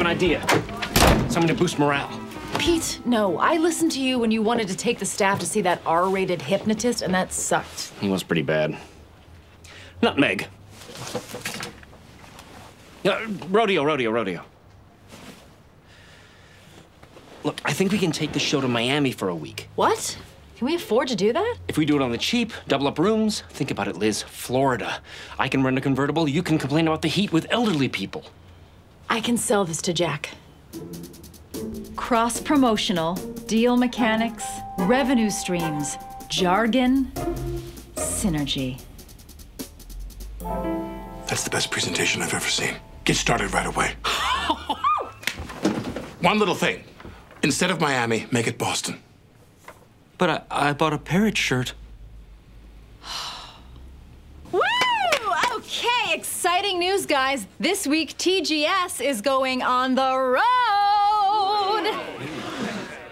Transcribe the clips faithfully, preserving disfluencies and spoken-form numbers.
have an idea. Something to boost morale. Pete, no. I listened to you when you wanted to take the staff to see that R rated hypnotist, and that sucked. He was pretty bad. Nutmeg. Uh, rodeo, rodeo, rodeo. Look, I think we can take the show to Miami for a week. What? Can we afford to do that? If we do it on the cheap, double up rooms. Think about it, Liz. Florida. I can rent a convertible. You can complain about the heat with elderly people. I can sell this to Jack. Cross-promotional, deal mechanics, revenue streams, jargon, synergy. That's the best presentation I've ever seen. Get started right away. One little thing. Instead of Miami, make it Boston. But I, I bought a parrot shirt. Woo! Okay, exciting news, guys. This week, T G S is going on the road.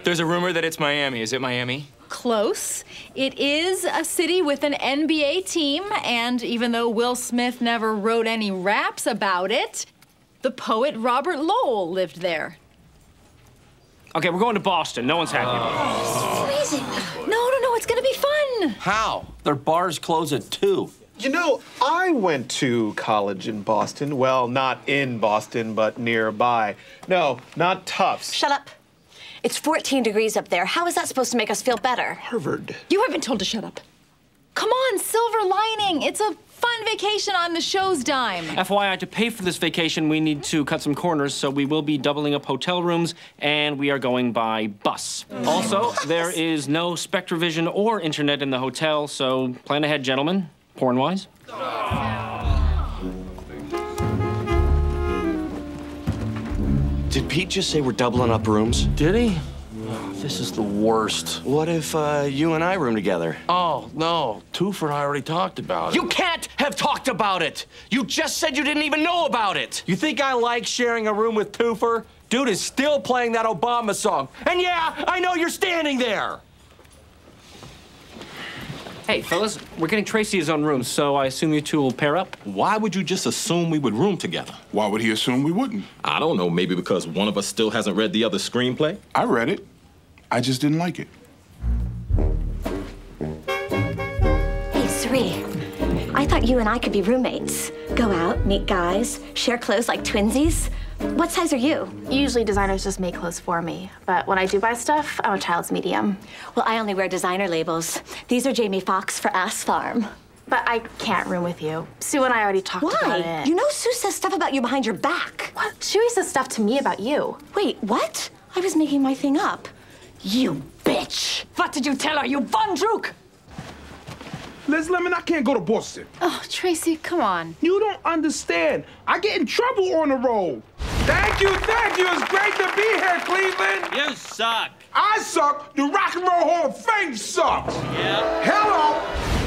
There's a rumor that it's Miami. Is it Miami? Close. It is a city with an N B A team, and even though Will Smith never wrote any raps about it, the poet Robert Lowell lived there. Okay, we're going to Boston. No one's happy about it. Oh. It's freezing. No, no, no, it's gonna be fun. How? Their bars close at two. You know, I went to college in Boston. Well, not in Boston, but nearby. No, not Tufts. Shut up. It's fourteen degrees up there. How is that supposed to make us feel better? Harvard. You haven't told to shut up. Come on, silver lining. It's a fun vacation on the show's dime. F Y I, to pay for this vacation, we need to cut some corners, so we will be doubling up hotel rooms, and we are going by bus. Mm-hmm. Also, there is no Spectrovision or internet in the hotel, so plan ahead, gentlemen, porn-wise. Did Pete just say we're doubling up rooms? Did he? Oh, this is the worst. What if uh, you and I room together? Oh, no. Toofer and I already talked about it. You can't have talked about it! You just said you didn't even know about it! You think I like sharing a room with Toofer? Dude is still playing that Obama song. And yeah, I know you're standing there! Hey, fellas, we're getting Tracy his own room, so I assume you two will pair up. Why would you just assume we would room together? Why would he assume we wouldn't? I don't know, maybe because one of us still hasn't read the other's screenplay? I read it. I just didn't like it. Hey, Sri, I thought you and I could be roommates. Go out, meet guys, share clothes like twinsies. What size are you? Usually designers just make clothes for me, but when I do buy stuff, I'm a child's medium. Well, I only wear designer labels. These are Jamie Foxx for Ass Farm. But I can't room with you. Sue and I already talked Why? about it. Why? You know Sue says stuff about you behind your back. What? Shuey says stuff to me about you. Wait, what? I was making my thing up. You bitch! What did you tell her, you Vondruk? Liz Lemon, I can't go to Boston. Oh, Tracy, come on. You don't understand. I get in trouble on the road. Thank you, thank you. It's great to be here, Cleveland. You suck. I suck. The Rock and Roll Hall of Fame sucks. Yeah. Hello.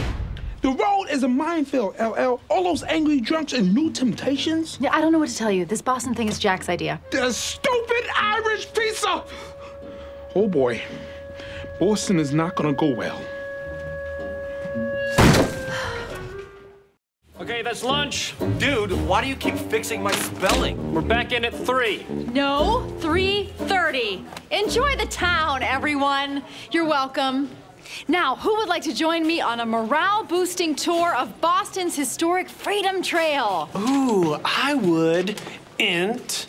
The road is a minefield, L L. All those angry drunks and new temptations. Yeah, I don't know what to tell you. This Boston thing is Jack's idea. The stupid Irish piece of... Oh, boy. Boston is not going to go well. Okay, that's lunch. Dude, why do you keep fixing my spelling? We're back in at three. No, three thirty. Enjoy the town, everyone. You're welcome. Now, who would like to join me on a morale-boosting tour of Boston's historic Freedom Trail? Ooh, I would. Int.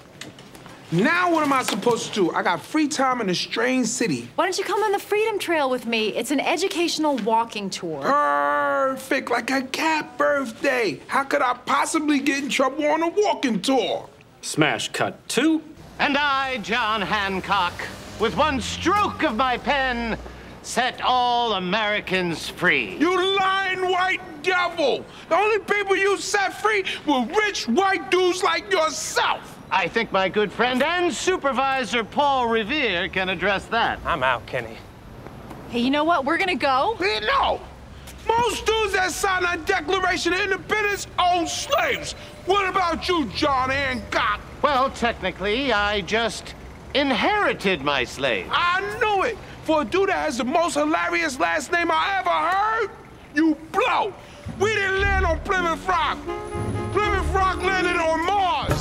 Now what am I supposed to do? I got free time in a strange city. Why don't you come on the Freedom Trail with me? It's an educational walking tour. Perfect, like a cat birthday. How could I possibly get in trouble on a walking tour? Smash cut two. And I, John Hancock, with one stroke of my pen, set all Americans free. You lying white devil! The only people you set free were rich white dudes like yourself! I think my good friend and supervisor, Paul Revere, can address that. I'm out, Kenny. Hey, you know what? We're gonna go. Hey, no! Most dudes that signed our Declaration of Independence owned slaves. What about you, John Hancock? Well, technically, I just inherited my slaves. I knew it! For a dude that has the most hilarious last name I ever heard, you blow! We didn't land on Plymouth Rock. Plymouth Rock landed on Mars.